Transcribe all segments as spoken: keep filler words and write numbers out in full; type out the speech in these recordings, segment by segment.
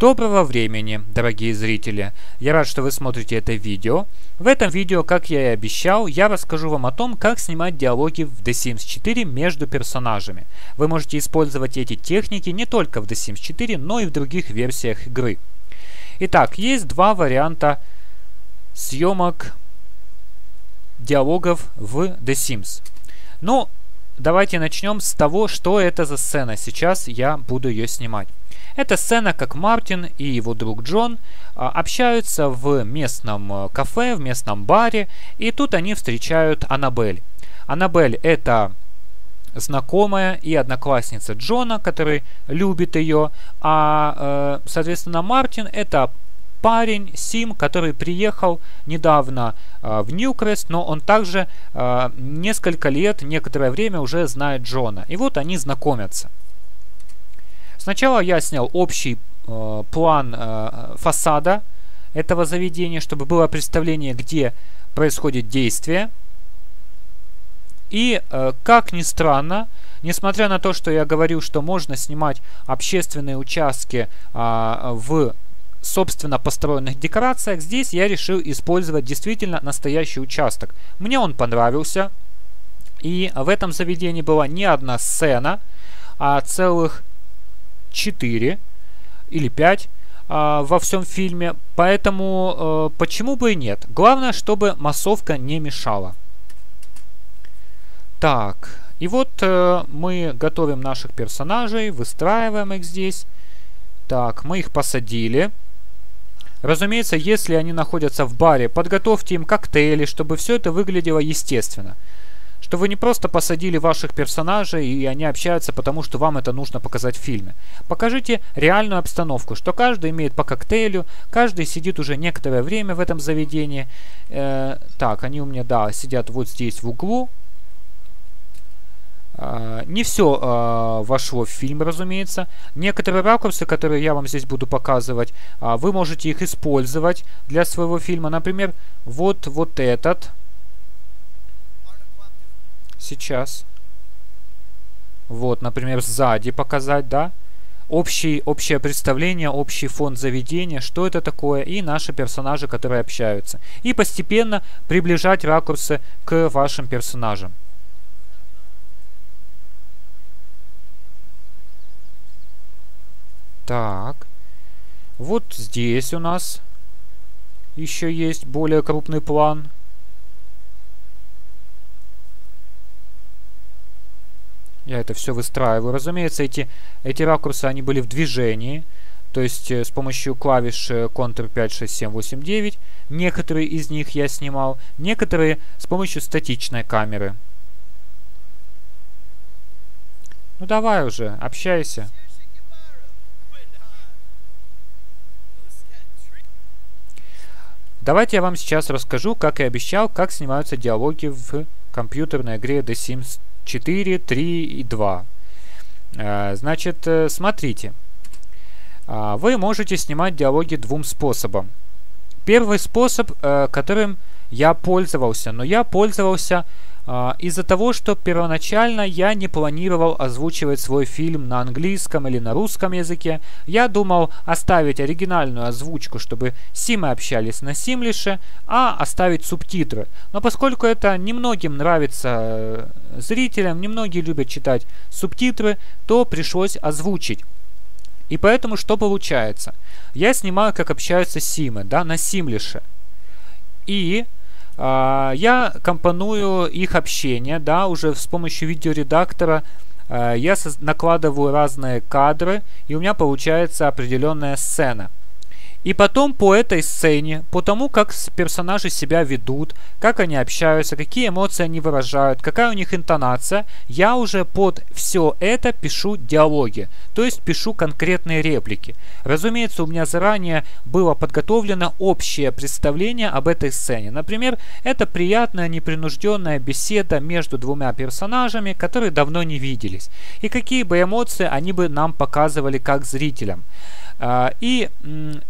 Доброго времени, дорогие зрители! Я рад, что вы смотрите это видео. В этом видео, как я и обещал, я расскажу вам о том, как снимать диалоги в The Sims четыре между персонажами. Вы можете использовать эти техники не только в The Sims четыре, но и в других версиях игры. Итак, есть два варианта съемок диалогов в The Sims. Ну, давайте начнем с того, что это за сцена. Сейчас я буду ее снимать. Это сцена, как Мартин и его друг Джон общаются в местном кафе, в местном баре, и тут они встречают Аннабель. Аннабель — это знакомая и одноклассница Джона, который любит ее, а, соответственно, Мартин — это парень, Сим, который приехал недавно э, в Ньюкрест, но он также э, несколько лет, некоторое время уже знает Джона. И вот они знакомятся. Сначала я снял общий э, план э, фасада этого заведения, чтобы было представление, где происходит действие. И, э, как ни странно, несмотря на то, что я говорю, что можно снимать общественные участки э, в собственно построенных декорациях, здесь я решил использовать действительно настоящий участок. Мне он понравился, и в этом заведении была не одна сцена, а целых четыре или пять а, во всем фильме, поэтому а, почему бы и нет. Главное, чтобы массовка не мешала. Так, и вот а, мы готовим наших персонажей, выстраиваем их здесь. Так, мы их посадили. Разумеется, если они находятся в баре, подготовьте им коктейли, чтобы все это выглядело естественно. Что вы не просто посадили ваших персонажей, и они общаются, потому что вам это нужно показать в фильме. Покажите реальную обстановку, что каждый имеет по коктейлю, каждый сидит уже некоторое время в этом заведении. Э, так, они у меня, да, сидят вот здесь в углу. Не все э, вошло в фильм, разумеется. Некоторые ракурсы, которые я вам здесь буду показывать, э, вы можете их использовать для своего фильма. Например, вот, вот этот. Сейчас. Вот, например, сзади показать, да. Общий, общее представление, общий фон заведения, что это такое, и наши персонажи, которые общаются. И постепенно приближать ракурсы к вашим персонажам. Так, вот здесь у нас еще есть более крупный план. Я это все выстраиваю. Разумеется, эти, эти ракурсы, они были в движении. То есть с помощью клавиш контур пять, шесть, семь, восемь, девять. Некоторые из них я снимал. Некоторые с помощью статичной камеры. Ну давай уже, общайся. Давайте я вам сейчас расскажу, как и обещал, как снимаются диалоги в компьютерной игре The Sims четыре, три и два. Значит, смотрите. Вы можете снимать диалоги двум способом. Первый способ, которым я пользовался, но я пользовался из-за того, что первоначально я не планировал озвучивать свой фильм на английском или на русском языке. Я думал оставить оригинальную озвучку, чтобы Симы общались на Симлише, а оставить субтитры. Но поскольку это немногим нравится зрителям, немногие любят читать субтитры, то пришлось озвучить. И поэтому что получается? Я снимаю, как общаются Симы, да, на Симлише. И я компоную их общение, да, уже с помощью видеоредактора я накладываю разные кадры, и у меня получается определенная сцена. И потом по этой сцене, по тому, как персонажи себя ведут, как они общаются, какие эмоции они выражают, какая у них интонация, я уже под все это пишу диалоги, то есть пишу конкретные реплики. Разумеется, у меня заранее было подготовлено общее представление об этой сцене. Например, это приятная, непринужденная беседа между двумя персонажами, которые давно не виделись. И какие бы эмоции они бы нам показывали как зрителям. И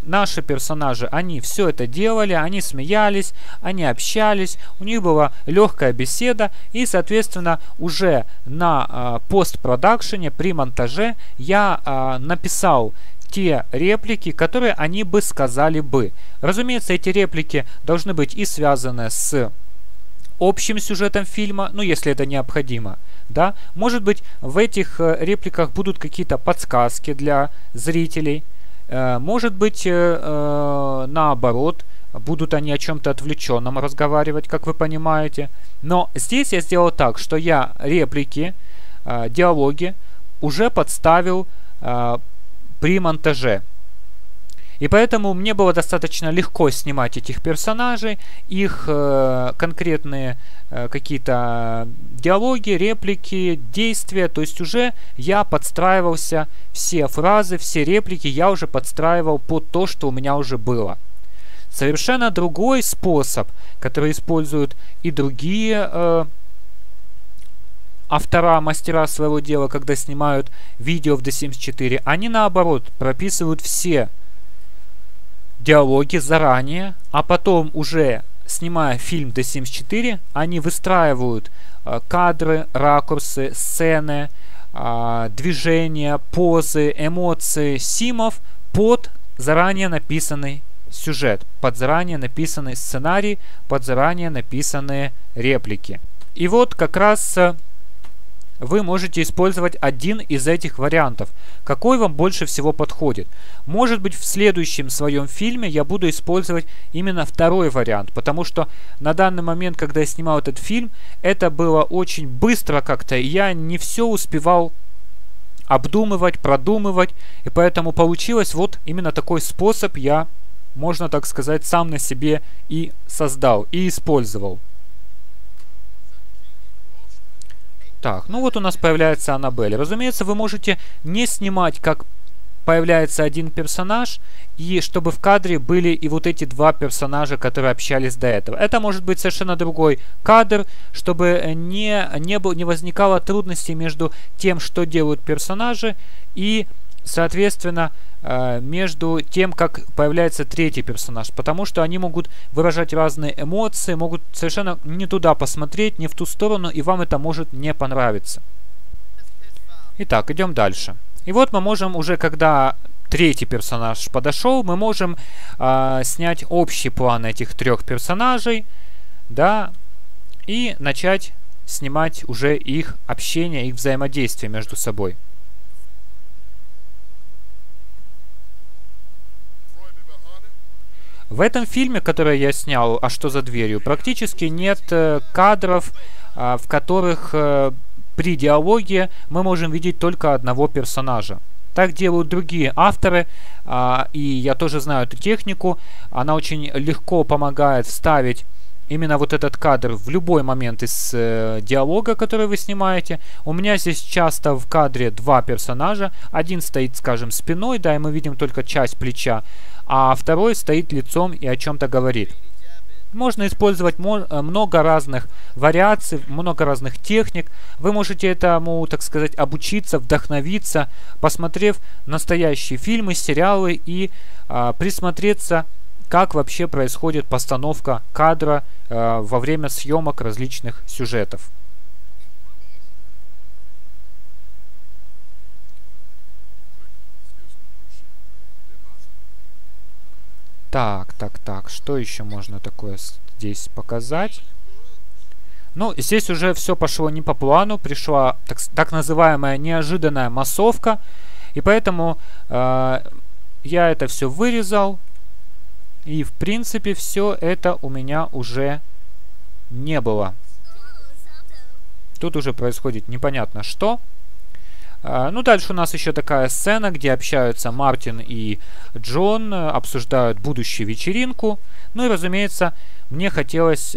наши персонажи, они все это делали, они смеялись, они общались, у них была легкая беседа, и, соответственно, уже на постпродакшене, при монтаже я написал те реплики, которые они бы сказали бы. Разумеется, эти реплики должны быть и связаны с общим сюжетом фильма, ну, если это необходимо. Да? Может быть, в этих репликах будут какие-то подсказки для зрителей. Может быть, наоборот, будут они о чем-то отвлеченном разговаривать, как вы понимаете. Но здесь я сделал так, что я реплики, диалоги уже подставил при монтаже. И поэтому мне было достаточно легко снимать этих персонажей, их э, конкретные э, какие-то диалоги, реплики, действия. То есть уже я подстраивался, все фразы, все реплики я уже подстраивал под то, что у меня уже было. Совершенно другой способ, который используют и другие э, автора, мастера своего дела, когда снимают видео в The Sims четыре, они наоборот прописывают все диалоги заранее, а потом уже снимая фильм The Sims четыре, они выстраивают э, кадры, ракурсы, сцены, э, движения, позы, эмоции симов под заранее написанный сюжет, под заранее написанный сценарий, под заранее написанные реплики. И вот как раз э, вы можете использовать один из этих вариантов, какой вам больше всего подходит. Может быть, в следующем своем фильме я буду использовать именно второй вариант, потому что на данный момент, когда я снимал этот фильм, это было очень быстро как-то, и я не все успевал обдумывать, продумывать, и поэтому получилось вот именно такой способ я, можно так сказать, сам на себе и создал, и использовал. Так, ну вот у нас появляется Аннабель. Разумеется, вы можете не снимать, как появляется один персонаж, и чтобы в кадре были и вот эти два персонажа, которые общались до этого. Это может быть совершенно другой кадр, чтобы не, не, был, не возникало трудностей между тем, что делают персонажи, и, соответственно, между тем, как появляется третий персонаж, потому что они могут выражать разные эмоции, могут совершенно не туда посмотреть, не в ту сторону, и вам это может не понравиться. Итак, идем дальше. И вот мы можем уже, когда третий персонаж подошел, мы можем э, снять общий план этих трех персонажей, да, и начать снимать уже их общение, их взаимодействие между собой. В этом фильме, который я снял, «А что за дверью?», практически нет кадров, в которых при диалоге мы можем видеть только одного персонажа. Так делают другие авторы, и я тоже знаю эту технику. Она очень легко помогает вставить именно вот этот кадр в любой момент из диалога, который вы снимаете. У меня здесь часто в кадре два персонажа. Один стоит, скажем, спиной, да, и мы видим только часть плеча, а второй стоит лицом и о чем-то говорит. Можно использовать много разных вариаций, много разных техник. Вы можете этому, так сказать, обучиться, вдохновиться, посмотрев настоящие фильмы, сериалы и а, присмотреться, как вообще происходит постановка кадра э, во время съемок различных сюжетов. Так, так, так, что еще можно такое здесь показать? Ну, здесь уже все пошло не по плану, пришла так, так называемая неожиданная массовка, и поэтому э, я это все вырезал. И, в принципе, все это у меня уже не было. Тут уже происходит непонятно что. Ну, дальше у нас еще такая сцена, где общаются Мартин и Джон, обсуждают будущую вечеринку. Ну и, разумеется, мне хотелось,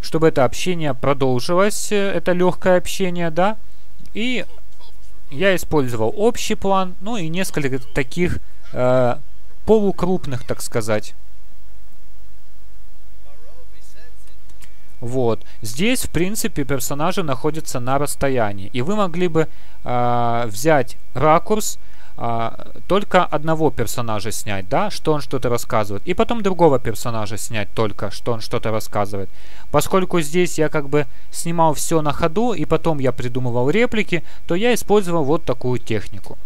чтобы это общение продолжилось, это легкое общение, да. И я использовал общий план, ну и несколько таких полукрупных, так сказать. Вот. Здесь, в принципе, персонажи находятся на расстоянии. И вы могли бы э, взять ракурс, э, только одного персонажа снять, да, что он что-то рассказывает. И потом другого персонажа снять только, что он что-то рассказывает. Поскольку здесь я как бы снимал все на ходу, и потом я придумывал реплики, то я использовал вот такую технику.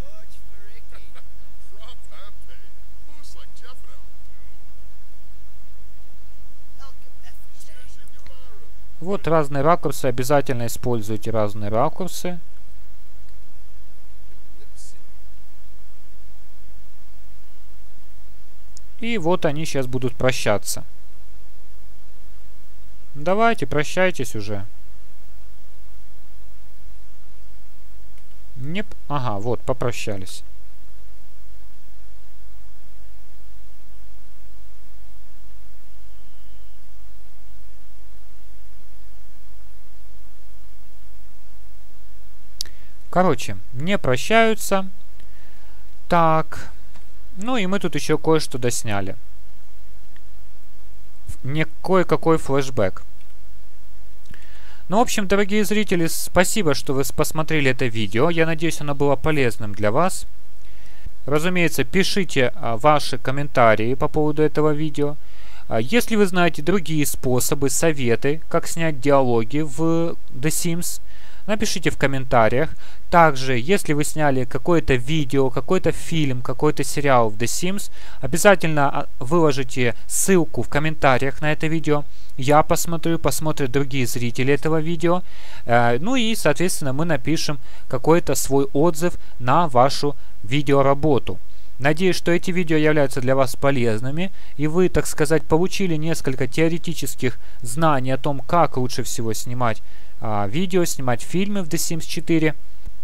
Вот разные ракурсы, обязательно используйте разные ракурсы. И вот они сейчас будут прощаться. Давайте, прощайтесь уже. Не... Ага, вот, попрощались. Короче, не прощаются. Так. Ну и мы тут еще кое-что досняли. Не кое-какой флешбэк. Ну, в общем, дорогие зрители, спасибо, что вы посмотрели это видео. Я надеюсь, оно было полезным для вас. Разумеется, пишите ваши комментарии по поводу этого видео. Если вы знаете другие способы, советы, как снять диалоги в The Sims, напишите в комментариях. Также, если вы сняли какое-то видео, какой-то фильм, какой-то сериал в The Sims, обязательно выложите ссылку в комментариях на это видео. Я посмотрю, посмотрят другие зрители этого видео. Ну и, соответственно, мы напишем какой-то свой отзыв на вашу видеоработу. Надеюсь, что эти видео являются для вас полезными, и вы, так сказать, получили несколько теоретических знаний о том, как лучше всего снимать видео, снимать фильмы в The Sims четыре.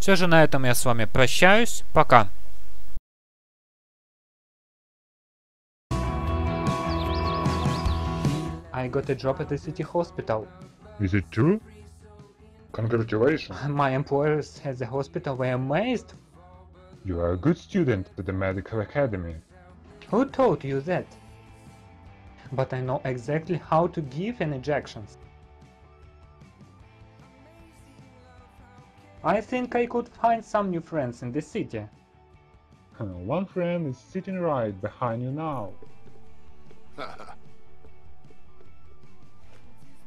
Все же на этом я с вами прощаюсь. Пока! I got a job at the city hospital. Is it true? Congratulations. My employers at the hospital were amazed. You are a good student at the medical academy. Who taught you that? But I know exactly how to give an injection. I think I could find some new friends in the city. One friend is sitting right behind you now.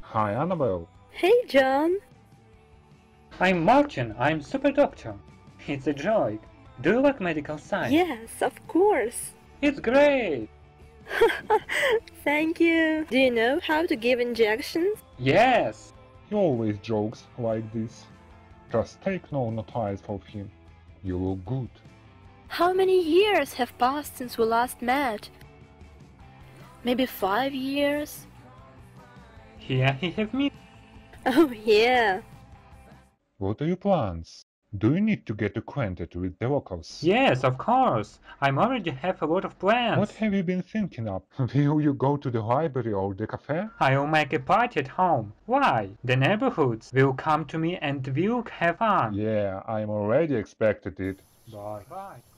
Hi, Annabelle. Hey, John. I'm Martin. I'm super doctor. It's a joy. Do you like medical science? Yes, of course. It's great. Thank you. Do you know how to give injections? Yes. He always jokes like this. Just take no notice of him. You look good. How many years have passed since we last met? Maybe five years? Here you have me. Oh, yeah. What are your plans? Do you need to get acquainted with the locals? Yes, of course. I already have a lot of plans. What have you been thinking of? Will you go to the library or the cafe? I will make a party at home. Why? The neighborhoods will come to me and we'll have fun. Yeah, I'm already expected it. Bye. Bye.